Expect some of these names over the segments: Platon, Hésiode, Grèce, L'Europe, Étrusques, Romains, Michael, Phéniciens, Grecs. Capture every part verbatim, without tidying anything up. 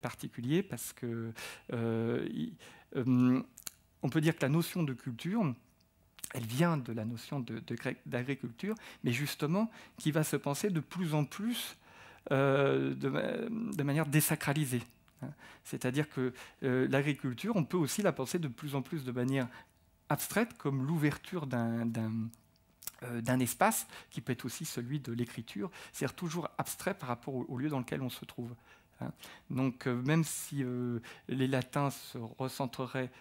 particulier parce que euh, il, euh, on peut dire que la notion de culture, elle vient de la notion de, de, d'agriculture, mais justement qui va se penser de plus en plus euh, de, de manière désacralisée. C'est-à-dire que euh, l'agriculture, on peut aussi la penser de plus en plus de manière abstraite, comme l'ouverture d'un d'un espace qui peut être aussi celui de l'écriture, c'est-à-dire toujours abstrait par rapport au lieu dans lequel on se trouve. Donc même si euh, les Latins se recentreraient,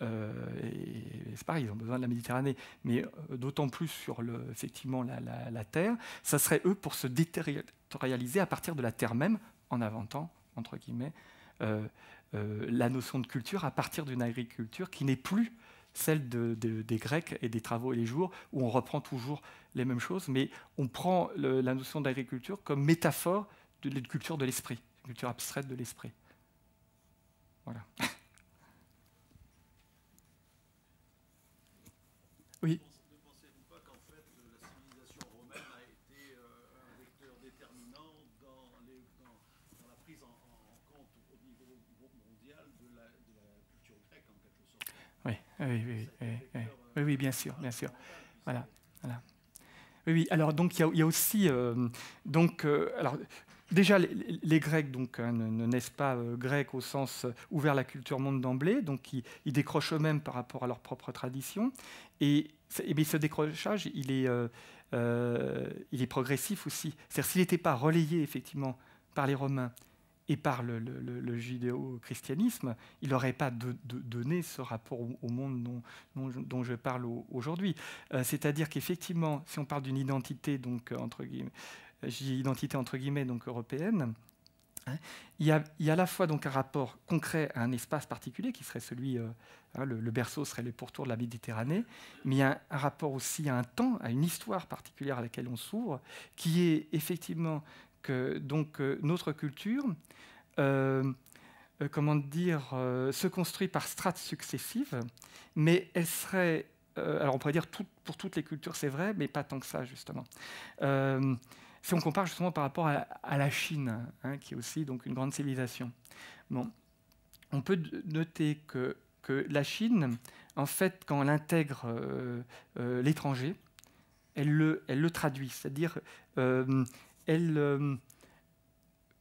euh, et, et c'est pareil, ils ont besoin de la Méditerranée, mais euh, d'autant plus sur le, effectivement la, la, la terre, ça serait eux pour se déterritorialiser à partir de la terre même, en inventant, entre guillemets, euh, euh, la notion de culture à partir d'une agriculture qui n'est plus celle de, de, des Grecs et des travaux et les jours, où on reprend toujours les mêmes choses, mais on prend le, la notion d'agriculture comme métaphore de, de culture de l'esprit, culture abstraite de l'esprit. Voilà. Oui. Ne pensez-vous pas qu'en fait, la civilisation romaine a été euh, un vecteur déterminant dans, les, dans, dans la prise en, en compte au niveau mondial de la, de la culture grecque, en quelque sorte? Oui. Oui, oui, oui, oui, oui, oui, bien sûr, bien sûr. Voilà, voilà. Oui, oui. Alors donc il y, y a aussi euh, donc euh, alors déjà les, les Grecs donc hein, ne naissent pas euh, Grecs au sens ouvert à la culture monde d'emblée, donc ils, ils décrochent eux-mêmes par rapport à leur propre tradition et, et bien, ce décrochage il est euh, euh, il est progressif aussi. C'est-à-dire s'il n'était pas relayé effectivement par les Romains et par le, le, le, le judéo-christianisme, il n'aurait pas de, de, donné ce rapport au, au monde dont, dont, dont je parle au, aujourd'hui. Euh, C'est-à-dire qu'effectivement, si on parle d'une identité, donc, entre guillemets, identité entre guillemets donc, européenne, hein, il, y a, il y a à la fois donc, un rapport concret à un espace particulier, qui serait celui, euh, hein, le, le berceau serait le pourtour de la Méditerranée, mais il y a un, un rapport aussi à un temps, à une histoire particulière à laquelle on s'ouvre, qui est effectivement... Que, donc euh, notre culture, euh, euh, comment dire, euh, se construit par strates successives, mais elle serait, euh, alors on pourrait dire tout, pour toutes les cultures c'est vrai, mais pas tant que ça justement. Euh, si on compare justement par rapport à, à la Chine, hein, qui est aussi donc une grande civilisation, bon, on peut noter que, que la Chine, en fait, quand elle intègre euh, euh, l'étranger, elle le, elle le traduit, c'est-à-dire euh, elle, euh,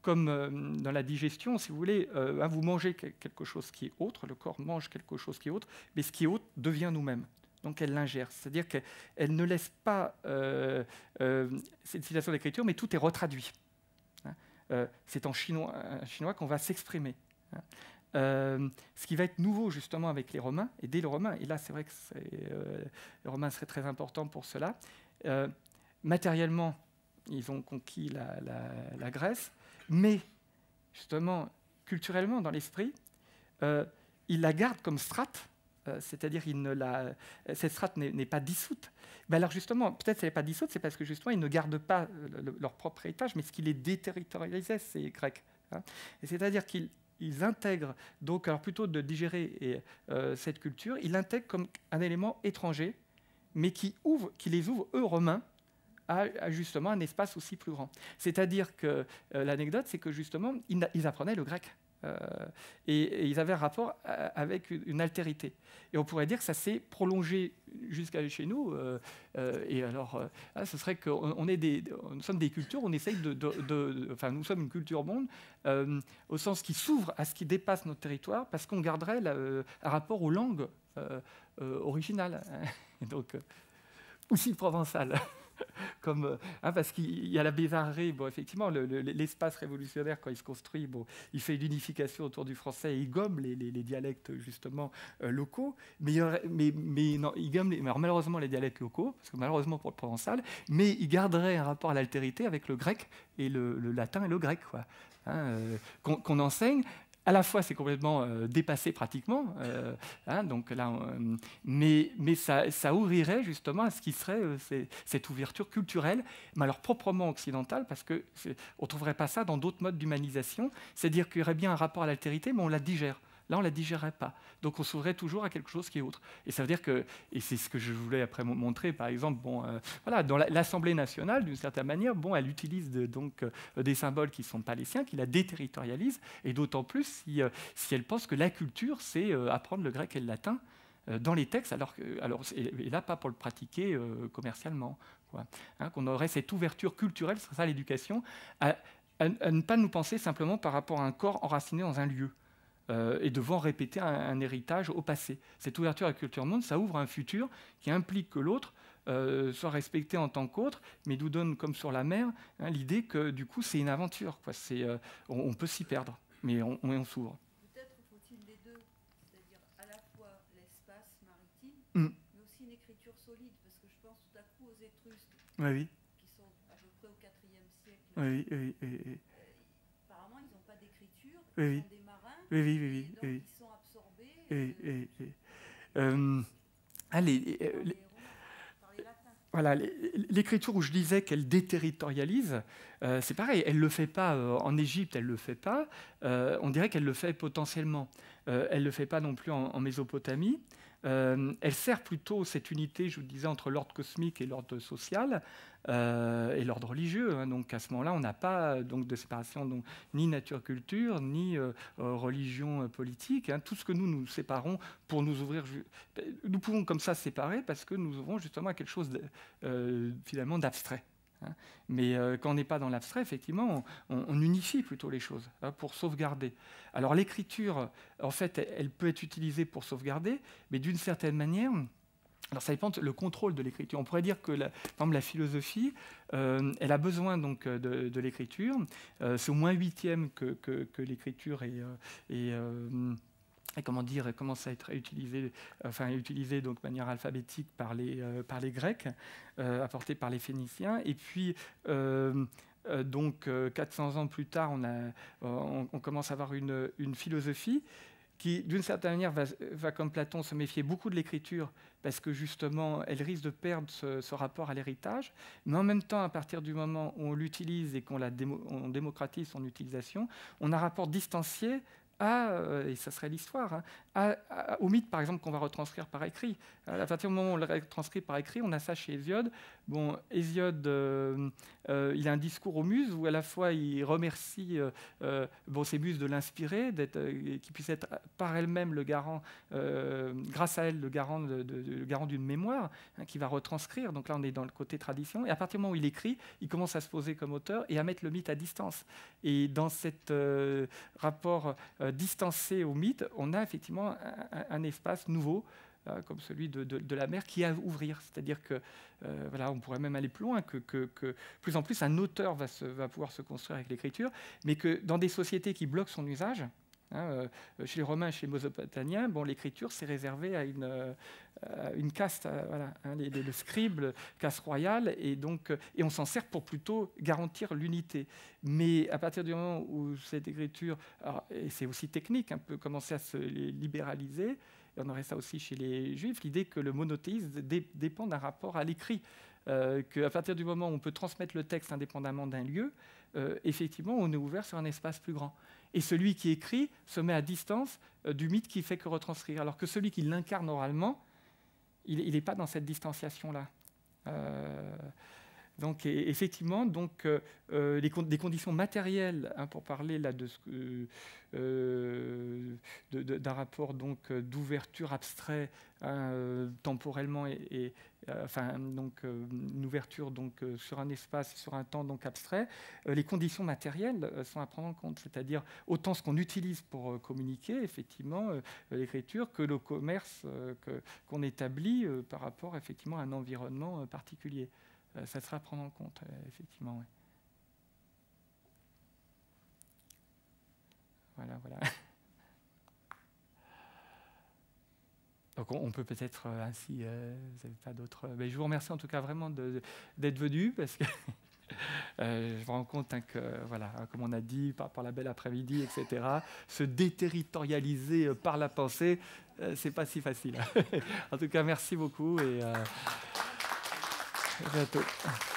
comme euh, dans la digestion, si vous voulez, euh, hein, vous mangez quelque chose qui est autre, le corps mange quelque chose qui est autre, mais ce qui est autre devient nous-mêmes. Donc elle l'ingère, c'est-à-dire qu'elle ne laisse pas euh, euh, cette citation d'écriture, mais tout est retraduit. Hein, euh, c'est en chinois, en chinois qu'on va s'exprimer. Hein. Euh, ce qui va être nouveau justement avec les Romains, et dès les Romains, et là c'est vrai que euh, les Romains seraient très importants pour cela, euh, matériellement, ils ont conquis la, la, la Grèce, mais justement, culturellement, dans l'esprit, euh, ils la gardent comme strate, euh, c'est-à-dire ils ne la, cette strate n'est pas dissoute. Ben alors justement, peut-être qu'elle n'est pas dissoute, c'est parce que justement, ils ne gardent pas le, le, leur propre héritage, mais ce qui les déterritorialisait, ces Grecs. Hein. C'est-à-dire qu'ils ils intègrent, donc, alors plutôt de digérer et, euh, cette culture, ils l'intègrent comme un élément étranger, mais qui, ouvre, qui les ouvre, eux, Romains, à justement un espace aussi plus grand. C'est-à-dire que euh, l'anecdote, c'est que justement, ils, ils apprenaient le grec. Euh, et, et ils avaient un rapport à, avec une, une altérité. Et on pourrait dire que ça s'est prolongé jusqu'à chez nous. Euh, euh, et alors, euh, là, ce serait que on, on est des, nous sommes des cultures, on essaye de... de, de, de enfin, nous sommes une culture monde, euh, au sens qui s'ouvre à ce qui dépasse notre territoire, parce qu'on garderait la, euh, un rapport aux langues euh, euh, originales. Et donc, euh, aussi provençales. Comme, hein, parce qu'il y a la bizarrerie, bon, effectivement, l'espace le, le, révolutionnaire, quand il se construit, bon, il fait une unification autour du français et il gomme les, les, les dialectes, justement, euh, locaux. Mais, mais, mais non, il gomme les, alors, malheureusement les dialectes locaux, parce que malheureusement pour le provençal, mais il garderait un rapport à l'altérité avec le grec et le, le latin et le grec, quoi, hein, euh, qu'on qu'on enseigne. À la fois, c'est complètement euh, dépassé pratiquement, euh, hein, donc là, on, mais, mais ça, ça ouvrirait justement à ce qui serait euh, cette ouverture culturelle, mais alors proprement occidentale, parce qu'on ne trouverait pas ça dans d'autres modes d'humanisation, c'est-à-dire qu'il y aurait bien un rapport à l'altérité, mais on la digère. Là, on ne la digérait pas. Donc, on s'ouvrait toujours à quelque chose qui est autre. Et ça veut dire que, et c'est ce que je voulais après montrer, par exemple, bon, euh, voilà, dans l'Assemblée nationale, d'une certaine manière, bon, elle utilise de, donc, euh, des symboles qui ne sont pas les siens, qui la déterritorialisent, et d'autant plus si, euh, si elle pense que la culture, c'est euh, apprendre le grec et le latin euh, dans les textes, alors, alors, et, et là, pas pour le pratiquer euh, commercialement. Quoi. Hein, qu'on aurait cette ouverture culturelle, c'est ça l'éducation, à, à, à ne pas nous penser simplement par rapport à un corps enraciné dans un lieu. Euh, et devant répéter un, un héritage au passé. Cette ouverture à la culture-monde, ça ouvre un futur qui implique que l'autre euh, soit respecté en tant qu'autre, mais nous donne, comme sur la mer, hein, l'idée que du coup, c'est une aventure. Quoi. C'est, euh, on, on peut s'y perdre, mais on, on, on s'ouvre. Peut-être faut-il les deux, c'est-à-dire à la fois l'espace maritime, mmh. mais aussi une écriture solide, parce que je pense tout à coup aux Étrusques, oui, oui. qui sont à peu près au quatrième siècle. Oui, oui, oui, oui. Euh, apparemment, ils n'ont pas d'écriture, ils oui, sont oui. des Oui, oui, oui, oui. oui. Ils sont absorbés. Oui, oui, oui. Euh, allez, euh, les, voilà, l'écriture où je disais qu'elle déterritorialise, euh, c'est pareil, elle ne le fait pas euh, en Égypte, elle ne le fait pas, euh, on dirait qu'elle le fait potentiellement, euh, elle ne le fait pas non plus en, en Mésopotamie, euh, elle sert plutôt cette unité, je vous disais, entre l'ordre cosmique et l'ordre social, euh, et l'ordre religieux, hein, donc à ce moment-là, on n'a pas donc, de séparation donc, ni nature-culture, ni euh, religion-politique, hein, tout ce que nous nous séparons pour nous ouvrir, nous pouvons comme ça séparer parce que nous ouvrons justement à quelque chose de Euh, finalement d'abstrait. Hein. Mais euh, quand on n'est pas dans l'abstrait, effectivement, on, on, on unifie plutôt les choses hein, pour sauvegarder. Alors l'écriture, en fait, elle, elle peut être utilisée pour sauvegarder, mais d'une certaine manière, alors ça dépend le contrôle de l'écriture. On pourrait dire que, la, par exemple, la philosophie, euh, elle a besoin donc de, de l'écriture. Euh, c'est au moins huitième que, que, que l'écriture est... est euh, et comment dire, commence à être utilisé, enfin utilisé donc de manière alphabétique par les euh, par les Grecs, euh, apporté par les Phéniciens, et puis euh, euh, donc euh, quatre cents ans plus tard, on a, euh, on, on commence à avoir une, une philosophie qui, d'une certaine manière, va, va comme Platon se méfier beaucoup de l'écriture parce que justement, elle risque de perdre ce, ce rapport à l'héritage. Mais en même temps, à partir du moment où on l'utilise et qu'on la démo, on démocratise son utilisation, on a un rapport distancié. À, et ça serait l'histoire, hein, à, à, au mythe, par exemple, qu'on va retranscrire par écrit. À partir du moment où on le retranscrit par écrit, on a ça chez Hésiode. Bon, Hésiode, euh, euh, il a un discours aux muses où à la fois il remercie euh, euh, bon, ses muses de l'inspirer, euh, qui puisse être par elle-même le garant, euh, grâce à elle, le garant de, de, le garant d'une mémoire, hein, qui va retranscrire. Donc là, on est dans le côté tradition. Et à partir du moment où il écrit, il commence à se poser comme auteur et à mettre le mythe à distance. Et dans cet euh, rapport... Euh, distancé au mythe, on a effectivement un, un, un espace nouveau, euh, comme celui de, de, de la mer, qui est à ouvrir. C'est-à-dire que, euh, voilà, on pourrait même aller plus loin, que, que, que plus en plus un auteur va, se, va pouvoir se construire avec l'écriture, mais que dans des sociétés qui bloquent son usage, hein, euh, chez les Romains, chez les Mésopotamiens, bon, l'écriture, c'est réservé à une, euh, à une caste, euh, voilà, hein, les, les, le scribe, le caste royale, et, donc, euh, et on s'en sert pour plutôt garantir l'unité. Mais à partir du moment où cette écriture, alors, et c'est aussi technique, hein, peut commencer à se libéraliser, et on aurait ça aussi chez les Juifs, l'idée que le monothéisme dépend d'un rapport à l'écrit. Euh, qu'à partir du moment où on peut transmettre le texte indépendamment d'un lieu, euh, effectivement, on est ouvert sur un espace plus grand. Et celui qui écrit se met à distance euh, du mythe qui fait que retranscrire, alors que celui qui l'incarne oralement, il n'est pas dans cette distanciation-là. Euh, donc, et, effectivement, donc, euh, les con des conditions matérielles, hein, pour parler là de euh, euh, d'un rapport donc d'ouverture abstrait, hein, euh, temporellement et, et enfin, donc, euh, une ouverture donc, euh, sur un espace, sur un temps donc, abstrait, euh, les conditions matérielles euh, sont à prendre en compte, c'est-à-dire autant ce qu'on utilise pour euh, communiquer, effectivement, euh, l'écriture, que le commerce euh, qu'on qu établit euh, par rapport, effectivement, à un environnement euh, particulier. Euh, ça sera à prendre en compte, euh, effectivement. Ouais. Voilà, voilà. Donc on peut peut-être euh, ainsi, euh, vous n'avez pas d'autres... Mais je vous remercie en tout cas vraiment d'être venu parce que euh, je me rends compte hein, que, voilà, hein, comme on a dit, par, par la belle après-midi, et cetera, se déterritorialiser euh, par la pensée, euh, c'est pas si facile. En tout cas, merci beaucoup et euh, à bientôt.